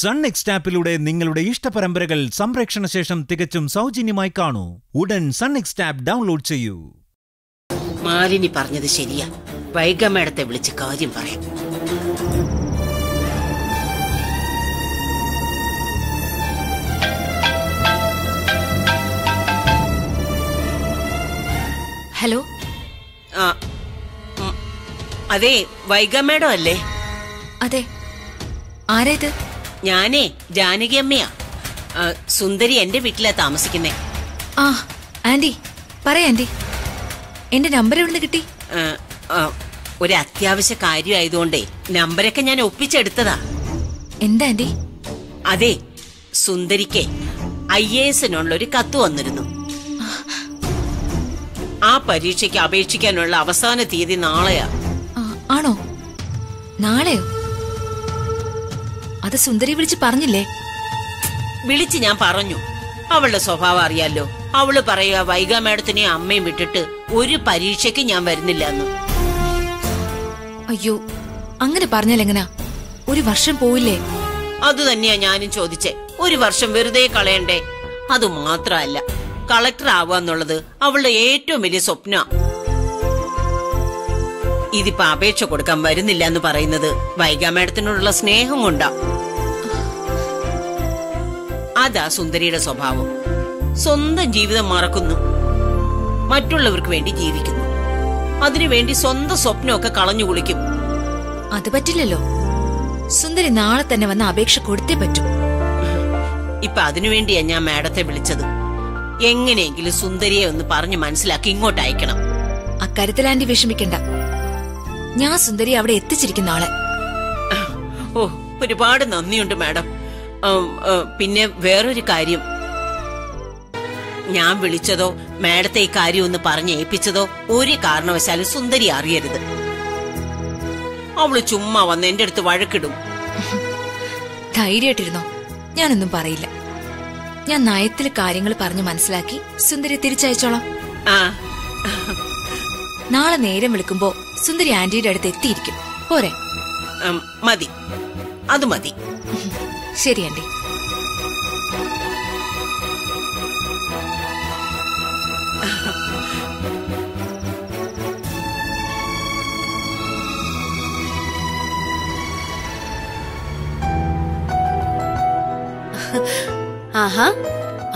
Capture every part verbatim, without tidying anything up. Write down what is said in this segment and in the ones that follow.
Sun Next Tapilude Ningalude Ishtaparambragal Samrakshana Sesham Tikachum Saujinimai Kanu. Wooden Sun Next Tap download to you. Marini Parna the Shelia. Baigamata Blichikajim Pare. Hello? Ah, Ade, Vaiga madam alle? Ade, are idu? Yane, Janaki ammiya. Sundari ende veetila tamasikkunne. Ah, Andy, parayu Andy. Ende number evide kitti? Ah, oru athyavashya karyam ayidonde number okke njan oppicheduthatha. Enda Andy? Ade, Sundarikke I A S nonnulla oru kathu vannirunnu. Ah, Parichik Abechik and Lavasana Tidi Nalaya. Ah, no. Nale. Other Sundari Village Parnile Villicina Paranu. Avila Sofa Yellow. Avila Paraya Vaiga Martini Ame Mitter. Uri Parichik in Yamvernilano. Are you Angana Parnelangana? Uri Varsham Poile. Other than Nyanan Chodice. Uri Varsham Verde Kalende. Adu Matrailla. Collector Avan Noladu, Avula eight to Milisopna. Idi Pape Choko come by in the land of Parinadu, Vaigamathanula Sne Humunda Ada Sundarida Sobhavo Sunda Jiva Marakunu Matula Vendi Jivikin Adri Vendi Sonda Sopnoka Kalanulikim Adabatilillo Sundarinara than ever Nabek Shakurti Betu Ipadinu Indiana Madatha Village. എങ്ങനെയെങ്കിലും സുന്ദരിയെ ഒന്ന് പറഞ്ഞു മനസ്സിലാക്കി ഇങ്ങോട്ട് അയക്കണം. അക്കാര്യത്തിൽ anti വിഷമിക്കണ്ട. ഞാൻ സുന്ദരി അവിടെ എത്തിച്ചിരിക്കുന്ന ആളെ. ഓ ഒരുപാട് നന്ദിയുണ്ട് മാഡം. പിന്നെ വേറൊരു കാര്യം. ഞാൻ വിളിച്ചതോ മാഡത്തെ ഈ കാര്യം ഒന്ന് പറഞ്ഞു ഏൽപ്പിച്ചതോ ഒരു കാരണവശാലും സുന്ദരി അറിയരുത്. അവൾ ചുമ്മാ വന്ന് എൻ്റെ അടുത്ത് വഴക്കിടും. ധൈര്യമായിട്ടിരുന്നോ? ഞാനൊന്നും പറയില്ല. ഞാൻ നയത്തിൽ കാര്യങ്ങൾ പറഞ്ഞു മനസ്സിലാക്കി സുന്ദരി തിരിച്ചയച്ചോളാം. നാളെ നേരം വിളിക്കുമ്പോ സുന്ദരി ആന്റിയുടെ അടുത്ത് എത്തിയിരിക്കും. പോരെ? മതി, അത് മതി. ശരി ആന്റി. ആഹാ,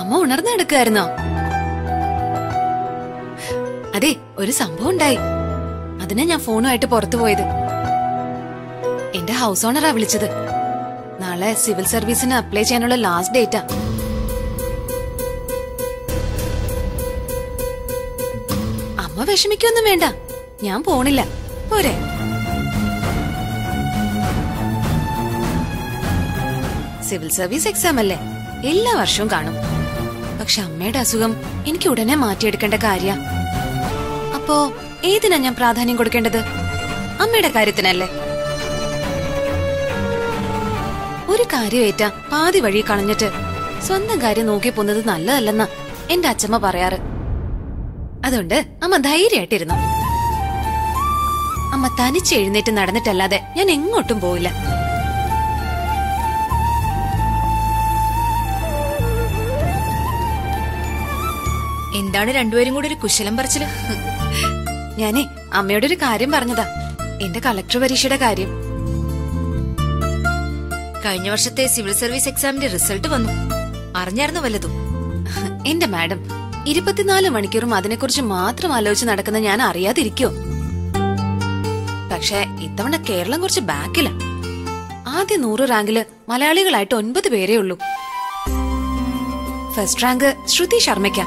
അമ്മ ഉണർന്നു നടക്കായിരുന്നോ? അതെ, ഒരു സംഭവം ഉണ്ടായി. അതിനാ ഞാൻ ഫോണുമായിട്ട് പുറത്തു പോയത്. എന്റെ ഹൗസ് ഓണറാ വിളിച്ചത്. നാളെ സിവിൽ സർവീസിന് അപ്ലൈ ചെയ്യാനുള്ള ലാസ്റ്റ് ഡേറ്റാ. അമ്മ വിഷമിക്കൊന്നും വേണ്ട, ഞാൻ പോണില്ല. പോരെ? സിവിൽ സർവീസ് എക്സാം അല്ലേ, എല്ലാ വർഷവും കാണും. പക്ഷെ അമ്മയുടെ അസുഖം എനിക്ക് ഉടനെ മാറ്റിയെടുക്കേണ്ട കാര്യ. അപ്പോ ഏതിനാ ഞാൻ പ്രാധാന്യം കൊടുക്കേണ്ടത്? അമ്മയുടെ കാര്യത്തിനല്ലേ? ഒരു കാര്യമേറ്റ പാതി വഴി കളഞ്ഞിട്ട് സ്വന്തം കാര്യം നോക്കി പോകുന്നത് നല്ലതല്ലെന്നാ എന്റെ അച്ഛമ്മ പറയാറ്. അതുകൊണ്ട് അമ്മ ധൈര്യമായിട്ടിരുന്നു. അമ്മ തനിച്ച് എഴുന്നേറ്റ് നടന്നിട്ടല്ലാതെ ഞാൻ എങ്ങോട്ടും പോയില്ല. എന്താണ് രണ്ടുപേരും കൂടെ ഒരു കുശലം പറച്ചില്? ഞാനേ അമ്മയോട് ഒരു കാര്യം പറഞ്ഞതാ, എന്റെ കളക്ടർ പരീക്ഷയുടെ കാര്യം. കഴിഞ്ഞ വർഷത്തെ സിവിൽ സർവീസ് എക്സാമിന്റെ റിസൾട്ട് വന്നു. അറിഞ്ഞായിരുന്നു വല്ലതും? എന്റെ മാഡം, ഇരുപത്തിനാല് മണിക്കൂറും അതിനെക്കുറിച്ച് മാത്രം ആലോചിച്ച് നടക്കുന്ന ഞാൻ അറിയാതിരിക്കോ? പക്ഷെ ഇത്തവണ കേരളം കുറച്ച് ബാക്കില. ആദ്യ നൂറ് റാങ്കില് മലയാളികളായിട്ട് ഒൻപത് പേരേ ഉള്ളൂ. ഫസ്റ്റ് റാങ്ക് ശ്രുതി ശർമ്മയ്ക്ക,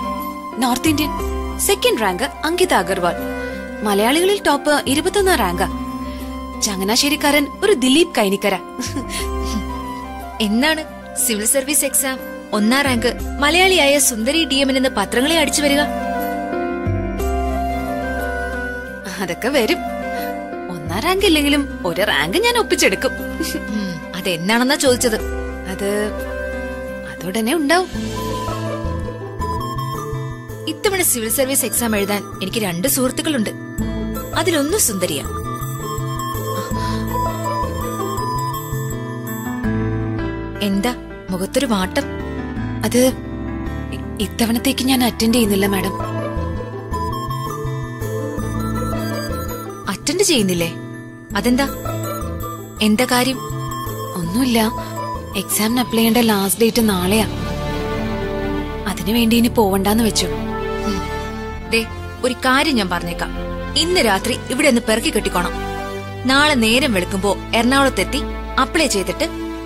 north Indian. Second rank Ankita Agarwal, മലയാളികളിൽ ടോപ്പ് ഇരുപത്തിയൊന്നാം റാങ്ക്. ചങ്ങനാശ്ശേരിക്കാരൻ ഒരു ദിലീപ് കൈനിക്കര. എന്നാണ് സിവിൽ സർവീസ് എക്സാം? ഒന്നാം റാങ്ക് മലയാളിയായ സുന്ദരി ഡി എം എന്ന് പത്രങ്ങളെ അടിച്ചു വരിക. അതൊക്കെ വരും. ഒന്നാം റാങ്ക് ഇല്ലെങ്കിലും ഒരു റാങ്ക് ഞാൻ ഒപ്പിച്ചെടുക്കും. അതെന്നാണെന്നാ ചോദിച്ചത്? അത് അതോടനെ ഉണ്ടാവും. ഇത്തവണ സിവിൽ സർവീസ് എക്സാം എഴുതാൻ എനിക്ക് രണ്ട് സുഹൃത്തുക്കളുണ്ട്. അതിലൊന്ന് സുന്ദരിയ. എന്താ മുഖത്തൊരു മാറ്റം? അത് ഇത്തവണത്തേക്ക് ഞാൻ അറ്റൻഡ് ചെയ്യുന്നില്ല മാഡം. അറ്റൻഡ് ചെയ്യുന്നില്ലേ? അതെന്താ, എന്താ കാര്യം? ഒന്നുമില്ല, എക്സാമിന് അപ്ലൈ ചെയ്യേണ്ട ലാസ്റ്റ് ഡേറ്റ് നാളെയാ. അതിനുവേണ്ടി ഇനി പോവണ്ടെന്ന് വെച്ചു. ദേ ഒരു കാര്യം ഞാൻ പറഞ്ഞേക്കാം, ഇന്ന് രാത്രി ഇവിടെ ഒന്ന് പെറുക്കി കെട്ടിക്കോണം. നാളെ നേരം വെളുക്കുമ്പോ എറണാകുളത്തെത്തി അപ്ലൈ ചെയ്തിട്ട്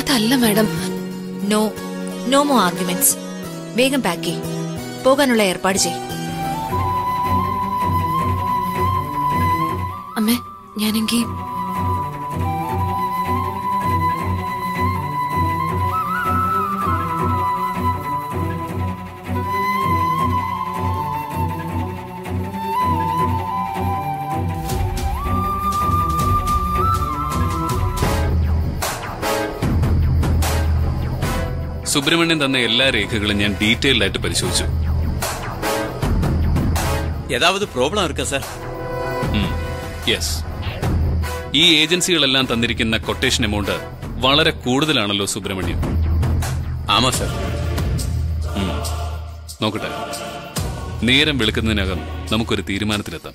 അതല്ല madam. No no more arguments. വേഗം പാക്ക് ചെയ്, പോകാനുള്ള ഏർപ്പാട് ചെയ്. അമ്മേ, ഞാനെങ്കിൽ സുബ്രഹ്മണ്യൻ തന്ന എല്ലാ രേഖകളും ഞാൻ ഡീറ്റെയിൽഡ് ആയിട്ട് പരിശോധിച്ചു. ഏതാവത് പ്രോബ്ലം ഇരിക്കാ സർ? യെസ്. ഈ ഏജൻസികളെല്ലാം തന്നിരിക്കുന്ന കൊട്ടേഷൻ എമൗണ്ട് വളരെ കൂടുതലാണല്ലോ സുബ്രഹ്മണ്യം. ആമാ സർ. നോക്കട്ടെ, നേരം വെളുക്കുന്നതിനകം നമുക്കൊരു തീരുമാനത്തിലെത്താം.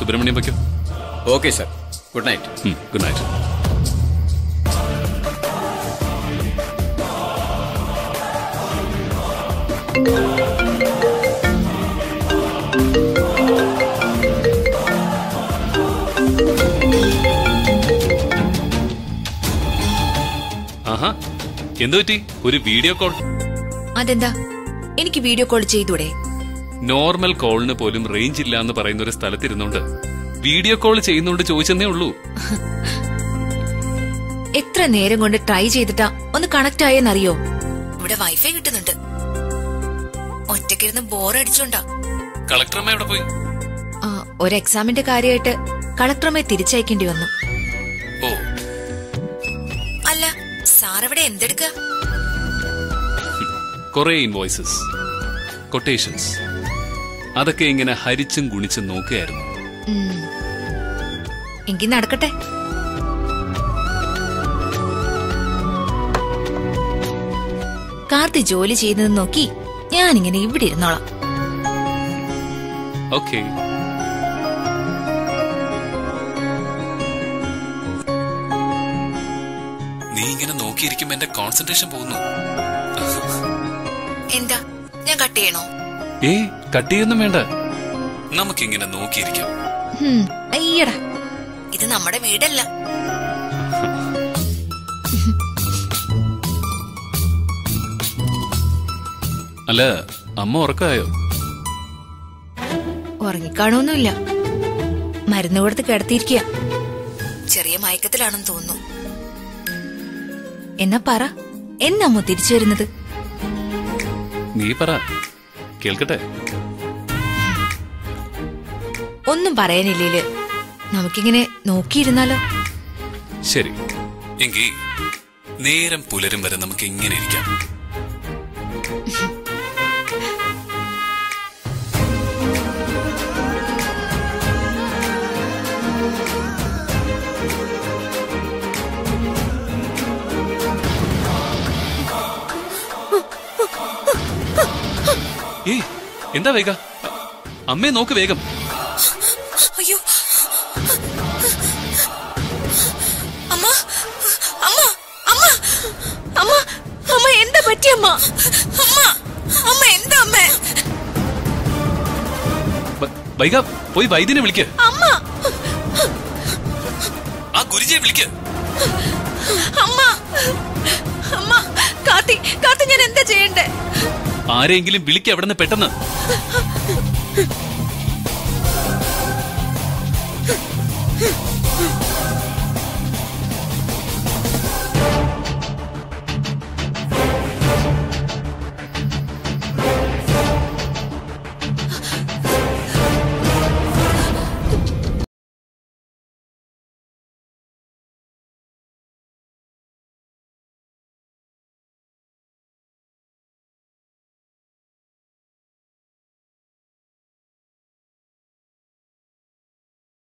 സുബ്രഹ്മണ്യം വയ്ക്കും. Okay sir, good night. Good night. ആഹാ, എന്തു പറ്റി? ഒരു വീഡിയോ കോൾ? അതെന്താ, എനിക്ക് വീഡിയോ കോൾ ചെയ്തൂടെ? നോർമൽ കോളിന് പോലും റേഞ്ച് ഇല്ല എന്ന് പറയുന്ന ഒരു സ്ഥലത്തിരുന്നോണ്ട് വീഡിയോ കോൾ ചെയ്യുന്നോണ്ട് ചോദിച്ചെന്നേ ഉള്ളൂ. എത്ര നേരം കൊണ്ട് ട്രൈ ചെയ്തിട്ടാ ഒന്ന് കണക്ട് ആയെന്നറിയോ? ഇവിടെ വൈഫൈ കിട്ടുന്നുണ്ട്. ഒറ്റക്കിരുന്ന് ബോറടിച്ചോണ്ടാ. കളക്ടറമ്മ എവിടെ പോയി? ആ, ഒരു എക്സാമിന്റെ കാര്യമായിട്ട് കളക്ടറമ്മയെ തിരിച്ചയക്കേണ്ടി വന്നു. ഓ അല്ല, സാറവിടെ എന്തെടുക്കുക? കൊറേ ഇൻവോയ്സസ്, കൊട്ടേഷൻസ്, അതൊക്കെ ഇങ്ങനെ ഹരിച്ചും ഗുണിച്ചും നോക്കുകയായിരുന്നു. എങ്കിൽ നടക്കട്ടെ. കാർത്തി ജോലി ചെയ്യുന്നത് നോക്കി ഞാനിങ്ങനെ ഇവിടെ ഇരുന്നോളാം. ഓക്കെ. നീ ഇങ്ങനെ നോക്കിയിരിക്കുമ്പോ എന്റെ കോൺസെൻട്രേഷൻ പോകുന്നു. എന്താ, ഞാൻ കട്ട് ചെയ്യണോ? ഏ, കട്ട് ചെയ്യൊന്നും വേണ്ട, നമുക്കിങ്ങനെ നോക്കിയിരിക്കാം. അയ്യടാ, ഇത് നമ്മുടെ വീടല്ല. അല്ല, അമ്മ ഉറക്കായോ? ഉറങ്ങിക്കാണോന്നുമില്ല, മരുന്ന് കൊടുത്ത് കിടത്തിയിരിക്കുക. ചെറിയ മയക്കത്തിലാണെന്ന് തോന്നുന്നു. എന്നാ പറ, എന്നമ്മ തിരിച്ചു വരുന്നത്? നീ പറ, കേൾക്കട്ടെ. ഒന്നും പറയാനില്ലേ, നമുക്കിങ്ങനെ നോക്കിയിരുന്നാലോ? ശരി, എങ്കിൽ നേരം പുലരും വരെ നമുക്ക് ഇങ്ങനെ ഇരിക്കാം. ഏയ്, എന്താ വേഗ? അമ്മേ നോക്ക് വേഗം. അയ്യോ അമ്മ, അമ്മ, അമ്മ, അമ്മ, അമ്മ എന്താ പറ്റിയമ്മ? അമ്മ, അമ്മ എന്താ അമ്മ? വൈഗ പോയി വൈദ്യനെ വിളിക്ക. അമ്മ, ആ ഗുരുജിയെ വിളിക്ക. അമ്മ, അമ്മ, കാത്തി, കാത്തി, ഞാൻ എന്താ ചെയ്യണ്ടേ? ആരെയെങ്കിലും വിളിക്ക, അവിടെ നിന്ന് പെട്ടെന്ന്.